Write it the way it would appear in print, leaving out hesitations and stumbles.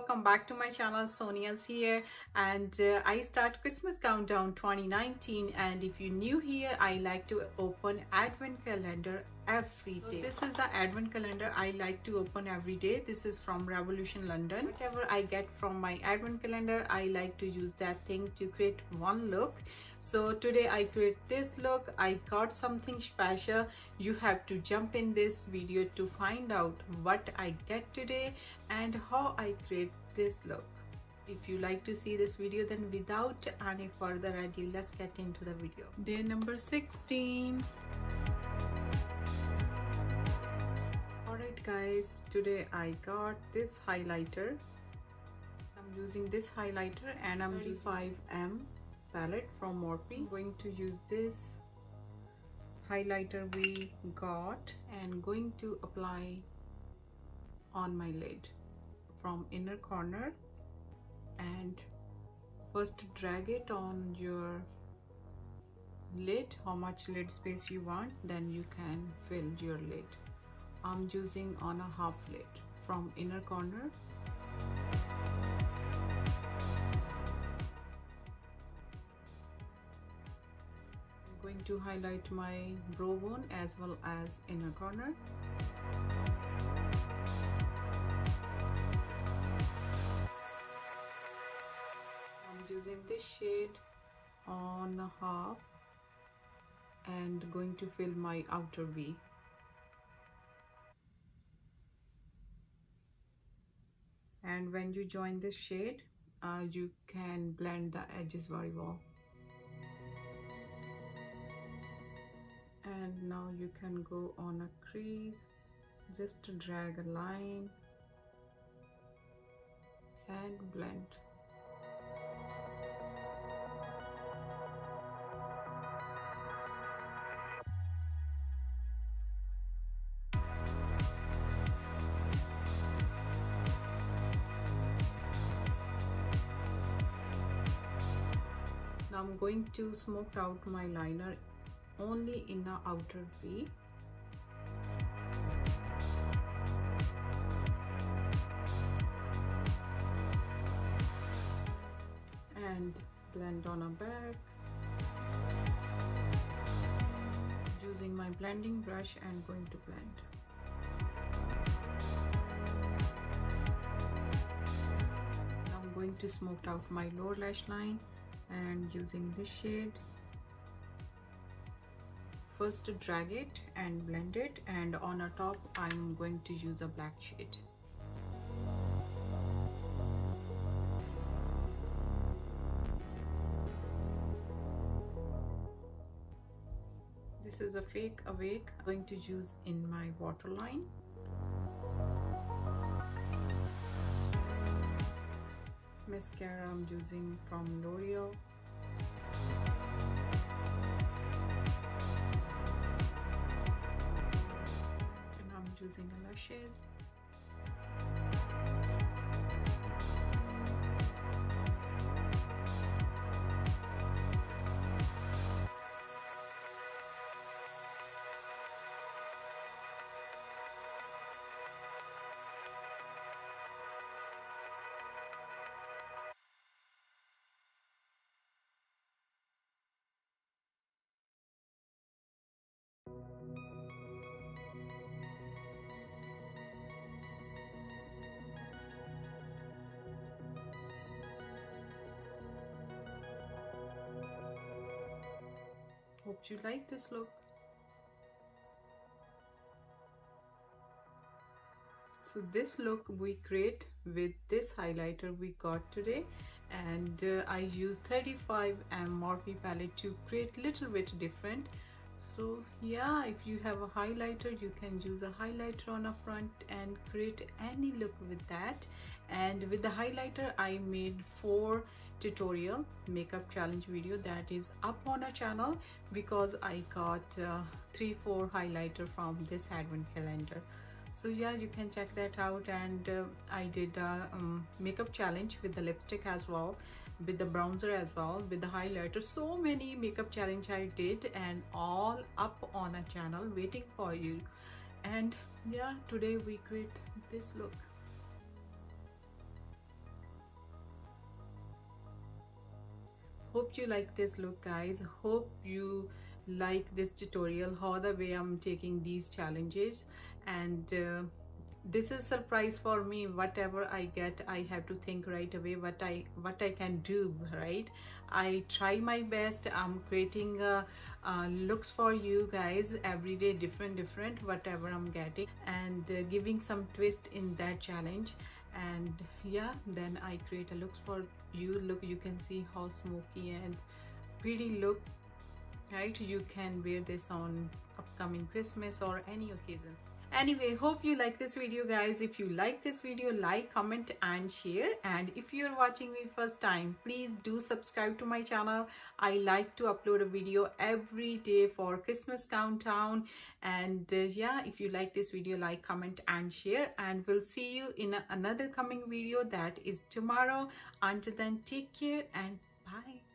welcome back to my channel. Sonia's here, and I start Christmas countdown 2019. And if you're new here, I like to open advent calendar every day. So this is the advent calendar I like to open every day. This is from Revolution London. Whatever I get from my advent calendar, I like to use that thing to create one look. So today I create this look. I got something special. You have to jump in this video to find out what I get today and how I create this look. If you like to see this video, then without any further ado, let's get into the video. Day number 16. Alright guys, today I got this highlighter. I'm using this highlighter and I'm 35M palette from Morphe. I'm going to use this highlighter we got and going to apply on my lid from inner corner, and first drag it on your lid, how much lid space you want, then you can fill your lid. I'm using on a half lid from inner corner. Going to highlight my brow bone as well as inner corner. I'm using this shade on a half and going to fill my outer V. And when you join this shade, you can blend the edges very well. And now you can go on a crease, just to drag a line and blend. Now I'm going to smoke out my liner only in the outer V. And blend on a back. Using my blending brush and going to blend. Now I'm going to smoke out my lower lash line and using this shade. First drag it and blend it, and on a top I'm going to use a black shade. This is a fake awake I'm going to use in my waterline. Mascara I'm using from L'Oreal. Using the lashes, hope you like this look. So this look we create with this highlighter we got today, and I use 35M Morphe palette to create little bit different. So yeah, if you have a highlighter, you can use a highlighter on a front and create any look with that. And with the highlighter I made 4 tutorial makeup challenge video that is up on our channel, because I got 3-4 highlighter from this advent calendar. So yeah, you can check that out. And I did a makeup challenge with the lipstick as well, with the bronzer as well, with the highlighter. So many makeup challenge I did, and all up on our channel waiting for you. And yeah, today we create this look. Hope you like this look, guys. Hope you like this tutorial, how the way I'm taking these challenges, and this is surprise for me. Whatever I get, I have to think right away what I can do, right? I try my best. I'm creating looks for you guys every day, different whatever I'm getting, and giving some twist in that challenge. And yeah, then I create a looks for you. Look, you can see how smoky and pretty look, right? You can wear this on upcoming Christmas or any occasion. Anyway, hope you like this video, guys. If you like this video, like, comment and share. And if you're watching me first time, please do subscribe to my channel. I like to upload a video every day for Christmas countdown. And yeah, if you like this video, like, comment and share, and we'll see you in another coming video, that is tomorrow. Until then, take care and bye.